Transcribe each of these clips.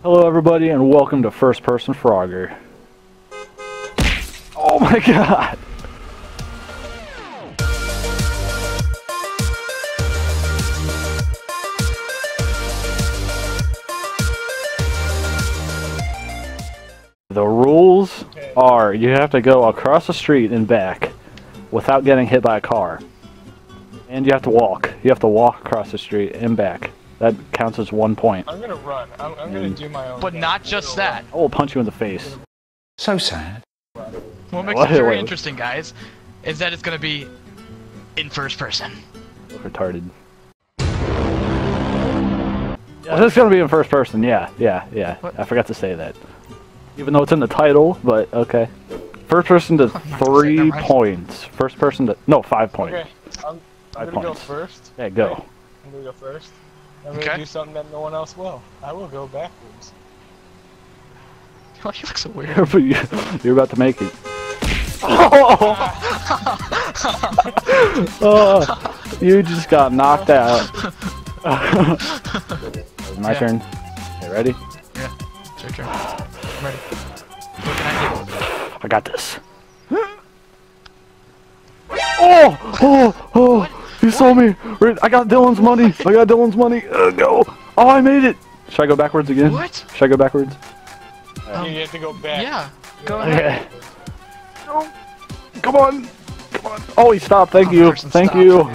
Hello everybody and welcome to First Person Frogger. Oh my god! The rules are you have to go across the street and back without getting hit by a car. And you have to walk. You have to walk across the street and back. That counts as 1 point. I'm gonna run. I'm gonna do my own. But not just that. I will punch you in the face. So sad. What makes it very interesting, guys, is that it's gonna be in first person. Retarded. Well, it's gonna be in first person. Yeah. What? I forgot to say that. Even though it's in the title, but okay. First person to 3 points. First person to no 5 points. Okay. I'm gonna go first. Yeah, go. Okay. I'm gonna go first. I'm going to do something that no one else will. I will go backwards. Oh, you look so weird. You're about to make it. Oh! Oh, you just got knocked out. My turn. You ready? Yeah, it's your turn. I'm ready. What can I do? I got this. Oh! You saw me! I got Dylan's money! I got Dylan's money! Go! Oh, I made it! Should I go backwards again? What? Should I go backwards? You have to go back. Yeah. Go ahead. Okay. No. Come on! Come on! Oh, he stopped. Thank you. Thank you.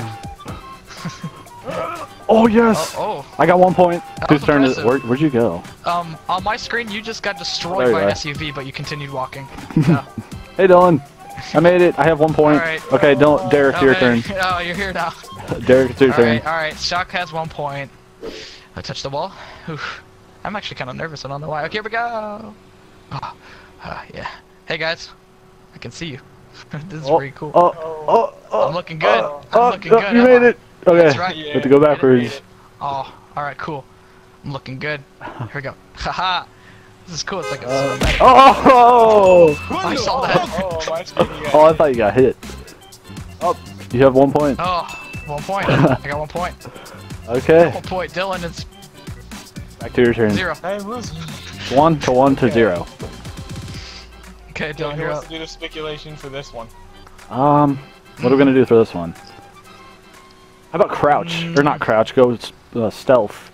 Oh, yes! I got 1 point. Whose turn is it? Where'd you go? On my screen, you just got destroyed by an SUV, but you continued walking. Yeah. Hey, Dylan. I made it. I have 1 point. Right. Okay, don't, Derek, your turn. Oh, you're here now. Derek, it's your turn. All right. Shock has 1 point. I touched the wall. Oof. I'm actually kind of nervous. I don't know why. Okay, here we go. Oh, yeah. Hey guys, I can see you. This is pretty cool. I'm looking good. I'm looking good. You made it. Okay. That's right. Yeah, have to go backwards. Oh, all right, cool. I'm looking good. Here we go. Haha. This is cool, it's like a cinematic. Oh! I saw that. Oh, I thought you got hit. Oh, you have 1 point. Oh, 1 point. I got 1 point. Okay. 1 point, Dylan, it's... Back to your turn. Zero. I'm losing. 1 to 1 to 0. Okay, Dylan, you're up. Who wants to do the speculation for this one? What are we gonna do for this one? How about crouch? Or not crouch, go stealth.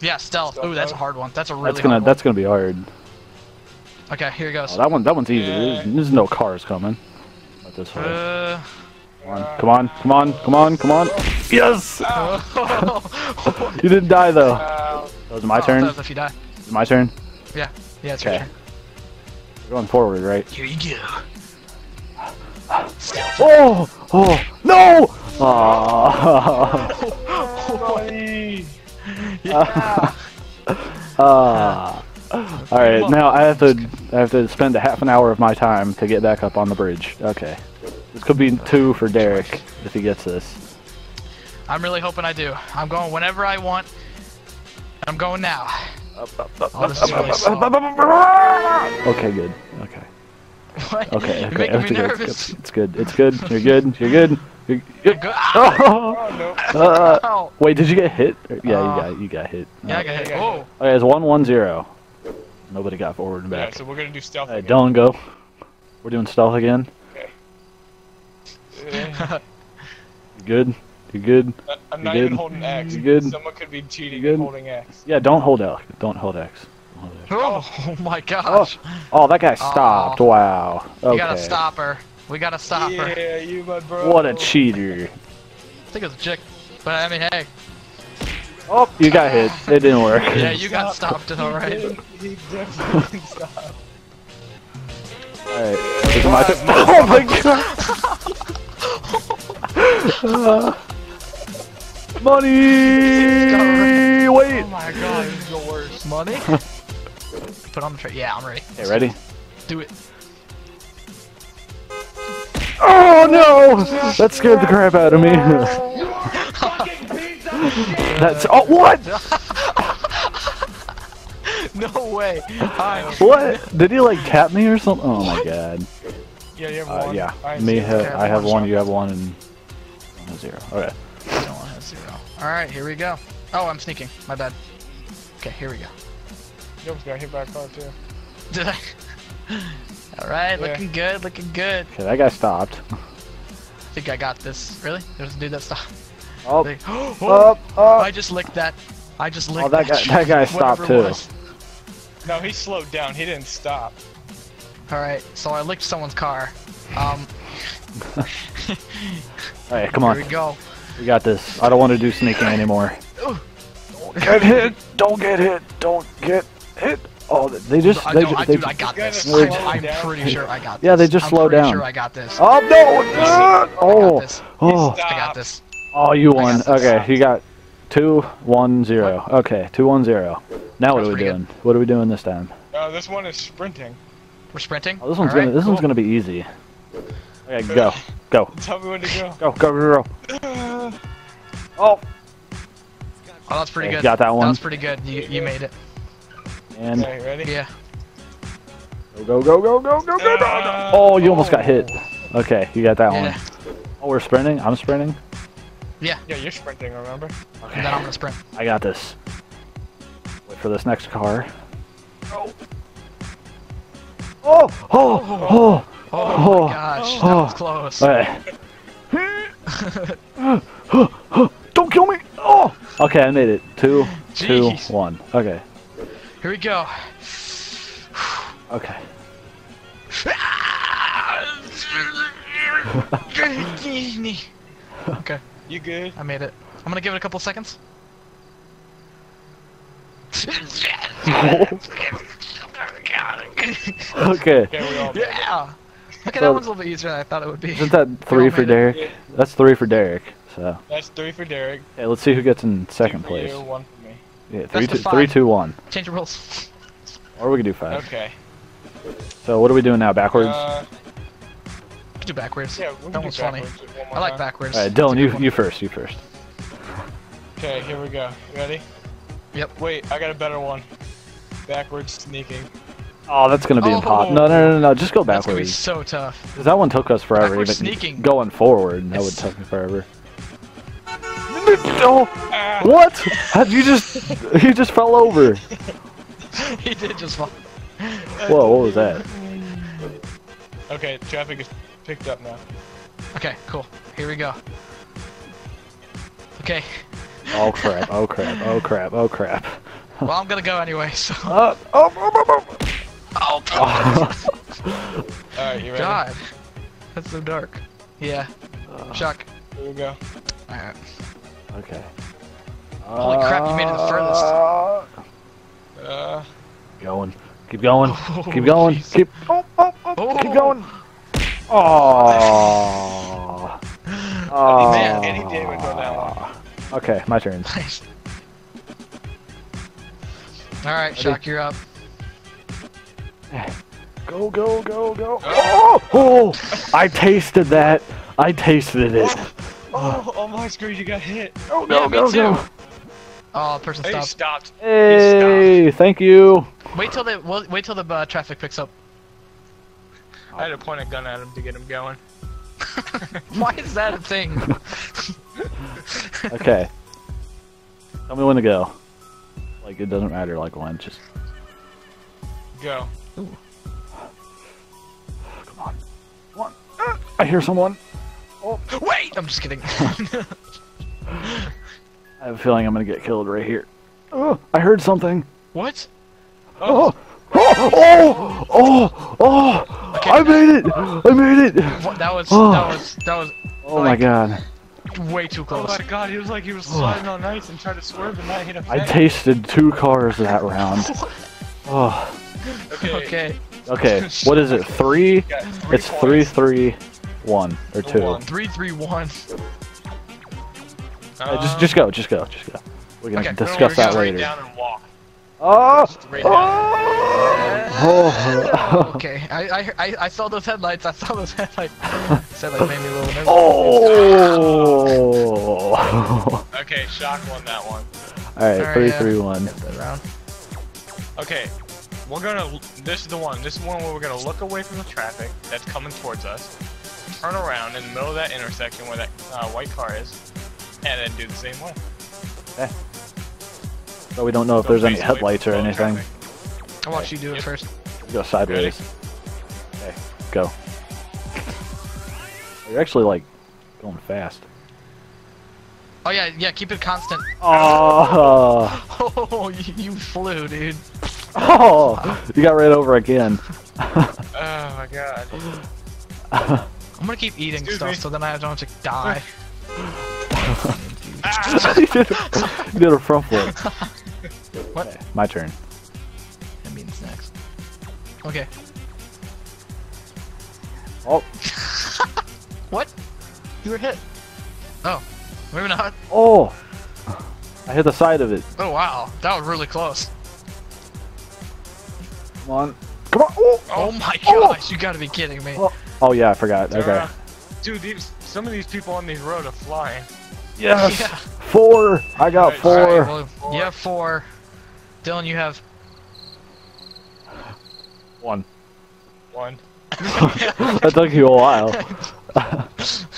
Yeah, stealth. Ooh, that's a hard one. That's a really hard one. That's gonna be hard. Okay, here it goes. Oh, that one's easy. Yeah. There's no cars coming. Not this way. Come on. Yes! You didn't die though. That was my turn. If you die. Is it my turn? Yeah. Yeah, it's your turn. We're going forward, right? Here you go. Oh! No! Aww. Yeah. All right, now I have to spend a half an hour of my time to get back up on the bridge. Okay, this could be 2 for Derek if he gets this. I'm really hoping I do. I'm going whenever I want. I'm going now. Okay, good. Okay. What? Okay. You're making me nervous. It's good. It's good. You're good. Wait, did you get hit? Yeah, you got hit. Yeah, I got hit. Whoa. Okay, it's 1 1 0. Nobody got forward and back. Yeah, so we're gonna do stealth. Alright, Dylan, go. We're doing stealth again. Okay. You good? I'm not even holding X. You good? Someone could be cheating and holding X. Yeah, don't hold X. Don't hold X. Oh my gosh. Oh, that guy stopped. Wow. Okay. You gotta stop her. We gotta stop her. Yeah, you my bro. What a cheater. I think it was a chick, but I mean, hey. Oh, you got hit. It didn't work. Yeah, you got stopped in alright. He definitely stopped. Alright. Oh my god! Money! Wait! Oh my god, this is the worst. Money? Put on the tray. Yeah, I'm ready. Okay, ready? Do it. Oh no! That scared the crap out of me. That's what? No way. What? Did he like tap me or something? Oh my god. Yeah, you have 1. Yeah. I have 1. You have 1 and 0. Okay. I don't want to have 0. All right, here we go. Oh, I'm sneaking. My bad. Okay, here we go. You almost got hit by a car too. Did I? Alright, yeah. Looking good, looking good. Okay, that guy stopped. I think I got this. Really? There's a dude that stopped. Oh. Oh. I just licked that. I just licked that. That guy stopped too. No, he slowed down. He didn't stop. Alright, so I licked someone's car. Alright, come on. Here we go. We got this. I don't want to do sneaking anymore. Don't get hit! Don't get hit! Don't get hit! Oh, they just... Dude, I got this. I'm pretty sure I got this. Yeah, they just slowed down. I'm pretty sure I got this. Oh, no! Oh, I got this. Oh, you won. Okay, you got 2-1-0. Okay, 2-1-0. Now what are we doing? What are we doing this time? This one is sprinting. We're sprinting? Oh, this one's gonna be easy. Okay, go. Go. Tell me when to go. Go. Oh! Oh, that's pretty good. Got that one. That's pretty good. You made it. And okay, ready? Yeah. Go. Oh, you almost got hit. Okay, you got that one. Oh, we're sprinting? I'm sprinting? Yeah. Yeah, you're sprinting, remember? Okay. And then I'm gonna sprint. I got this. Wait for this next car. Oh! Oh! Oh! Oh! Oh, oh my gosh, that was close. Alright. Don't kill me! Oh! Okay, I made it. 2-1. Okay. Here we go. Okay. Okay. You good? I made it. I'm gonna give it a couple seconds. Okay. Yeah. Okay, that one's a little bit easier than I thought it would be. Isn't that 3 for Derek? Yeah. That's 3 for Derek. So. That's 3 for Derek. Hey, let's see who gets in second place. 2-1 for me. Yeah, 3-2-1. Change the rules. Or we could do 5. Okay. So what are we doing now? Backwards. We could do backwards. Yeah, that one's funny. I like backwards. All right, Dylan, you first. Okay, here we go. Ready? Yep. Wait, I got a better one. Backwards sneaking. Oh, that's gonna be impossible. No, just go backwards. That's gonna be so tough. Because that one took us forever. Even sneaking. Going forward, that would take me forever. Oh, what? You just fell over. He did just fall. Whoa, what was that? Okay, traffic is picked up now. Okay, cool. Here we go. Okay. Oh crap! Oh crap! Oh crap! Oh crap! Well, I'm gonna go anyway. So. Alright, you ready? God, that's so dark. Yeah. Shock. Here we go. Alright. Okay. Holy crap, you made it the furthest. Going. Keep going. Oh, keep going. Geez. Keep. Keep going. Oh. Oh. Man, any day would go that long. Okay, my turn. Nice. Alright, Shock, you're up. Go. Oh! I tasted that. I tasted it. Oh my screws, you got hit. Oh, no, yeah, go. Oh, the person stopped. He stopped. Hey, thank you. Wait till the traffic picks up. I had to point a gun at him to get him going. Why is that a thing? Okay. Tell me when to go. Like, it doesn't matter, like, when. Just... go. Ooh. Come on. Come on. I hear someone. Oh. Wait! I'm just kidding. I have a feeling I'm gonna get killed right here. Oh, I heard something. What? Oh! Oh! Oh! Oh! Oh. Okay. I made it! I made it! That was... Oh my god. Way too close. Oh my god, he was sliding on ice and tried to swerve and not hit a fence. I tasted 2 cars that round. Oh. Okay. What is it? 3? It's 3-3-1 or 2. 3-3-1. Just go. We're gonna discuss that later. Oh! Okay, I saw those headlights. Those headlights made me a little nervous. Oh! Okay, Shock won that one. Alright, 3-3-1. Okay, we're gonna. This is the one. This is one where we're gonna look away from the traffic that's coming towards us, turn around in the middle of that intersection where that white car is, and then do the same one. Okay. So we don't know if there's any headlights or anything. Traffic. I want you to do it first. Go sideways. Okay, go. You're actually like going fast. Oh yeah, yeah. Keep it constant. Oh, oh you flew, dude. Oh, you got right over again. Oh my god. I'm gonna keep eating stuff so then I don't have to die. You did a front flip. What? Okay, my turn. That means next. Okay. Oh. What? You were hit. Oh. Maybe not. Oh! I hit the side of it. Oh wow. That was really close. Come on. Come on! Oh, oh my gosh, you gotta be kidding me. Oh, oh yeah, I forgot. Okay. Dude, some of these people on this road are flying. Yes! Yeah. Four! I got four. Right, well, you have four. Dylan, you have... One. That took you a while.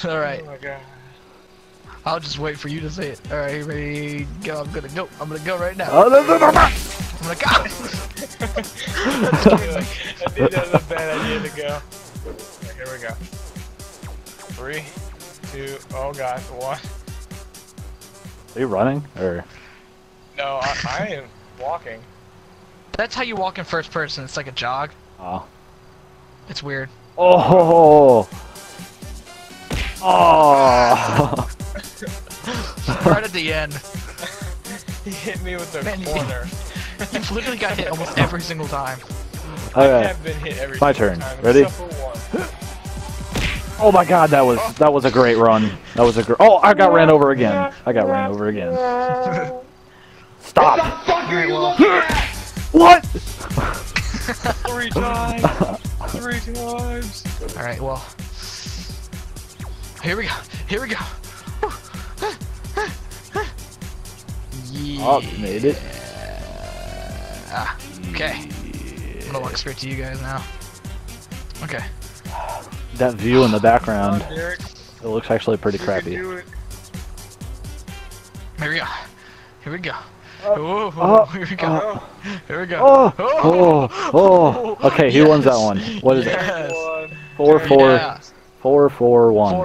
Alright. Oh my god. I'll just wait for you to say it. Alright, ready, go. I'm gonna go. I'm gonna go right now. Oh, I'm gonna go. I think that was a bad idea to go. Okay, here we go. 3, 2, oh god, 1. Are you running? Or? No, I am walking. That's how you walk in first person. It's like a jog. Oh. It's weird. Oh. Oh. Right at the end. He hit me with the corner. You've literally got hit almost every single time. Okay. I have been hit every time. Ready? Oh my god, that was a great run. That was a great. Oh, I got ran over again. I got ran over again. Stop. What the fuck are you looking at? What? 3 times. 3 times. All right, well. Here we go. Here we go. Yeah. Oh, made it. Ah, okay. Yeah. I'm gonna walk straight to you guys now. Okay. That view in the background, it looks actually pretty crappy. Here we go. Here we go. Oh, here we go. Here we go. Oh, okay, who wins that one? What is it? 4-4. Yeah. 4-4-1.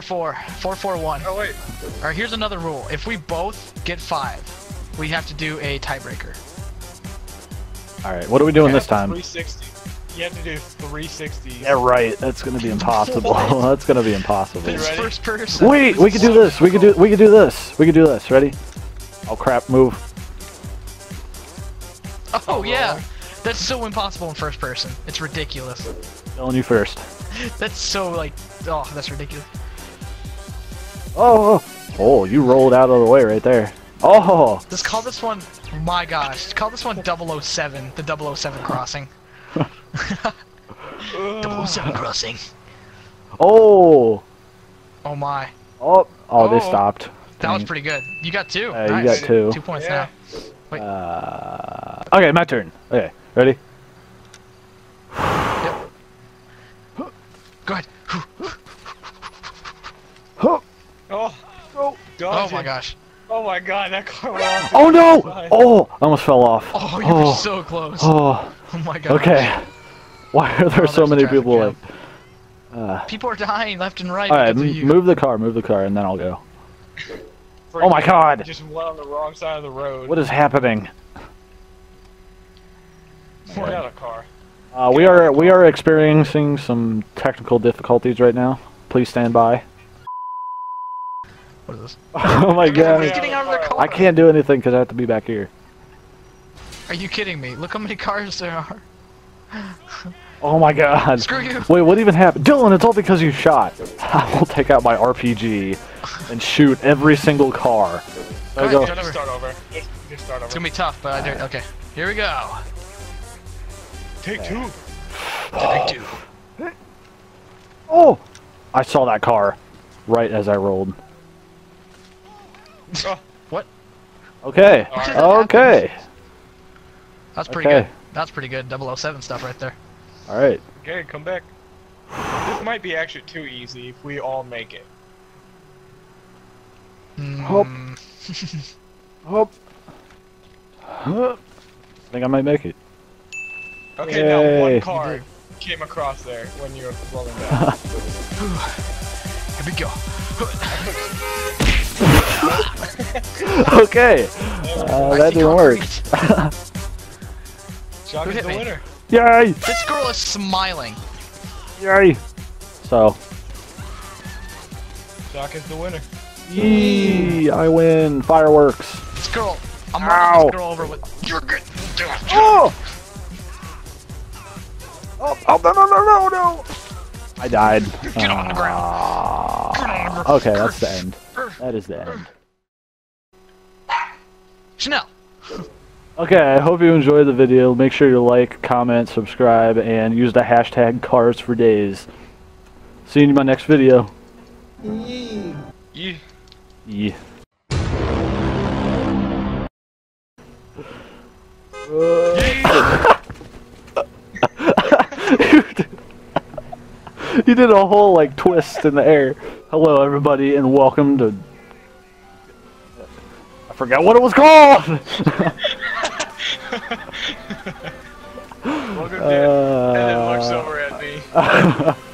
4-4. 4-4-1. Oh wait. All right, here's another rule. If we both get 5, we have to do a tiebreaker. All right. What are we doing this time? 360. You have to do 360. Yeah, right. That's gonna be impossible. That's gonna be impossible. First person. Wait, we could do this. We could do. We could do this. We could do this. Ready? Oh crap! Move. Oh yeah. That's so impossible in first person. It's ridiculous. Telling you first. That's so like, oh, that's ridiculous. Oh, you rolled out of the way right there. Oh. Just call this one, my gosh, call this one 007, the 007 crossing. 007 crossing. Oh. Oh my. Oh, they stopped. That was pretty good. You got 2. Nice. You got 2. 2 points now. Wait. Okay, my turn. Okay. Ready? Yep. Go ahead. Oh, oh my gosh. Oh my god, that car went off. Oh no! Oh, I almost fell off. Oh, you were so close. Oh, oh my god. Okay. Why are there so many people like... people are dying left and right. Alright, move the car, and then I'll go. Oh my god! Just went on the wrong side of the road. What is happening? Out of car. We are experiencing some technical difficulties right now. Please stand by. What is this? Oh my god! I can't do anything because I have to be back here. Are you kidding me? Look how many cars there are. Oh my god! Screw you! Wait, what even happened, Dylan? It's all because you shot. I will take out my RPG and shoot every single car. Go ahead, just start over. Just start over. It's gonna be tough, but I did. Okay, here we go. Take 2! Take 2. Oh! I saw that car right as I rolled. What? Okay. Okay. That's pretty good. That's pretty good 007 stuff right there. Alright. Okay, come back. This might be actually too easy if we all make it. Hop. Hop. I think I might make it. Okay, yay. Now one car came across there when you were blowing down. Here we go. Okay, that didn't work. Chuck is the winner. Yay! This girl is smiling. Yay! So. Chuck is the winner. Yee! I win. Fireworks. This girl. I'm running this girl over with. You're good. Oh! Oh, no, no, no, no, no! I died. Get on the ground. Get on the ground. Okay, that's the end. That is the end. Chanel! Okay, I hope you enjoyed the video. Make sure you like, comment, subscribe, and use the hashtag #CarsForDays. See you in my next video. Yeah. Yeah. Yeah. You did a whole, like, twist in the air. Hello, everybody, and welcome to... I forgot what it was called! Welcome to... And it looks over at me.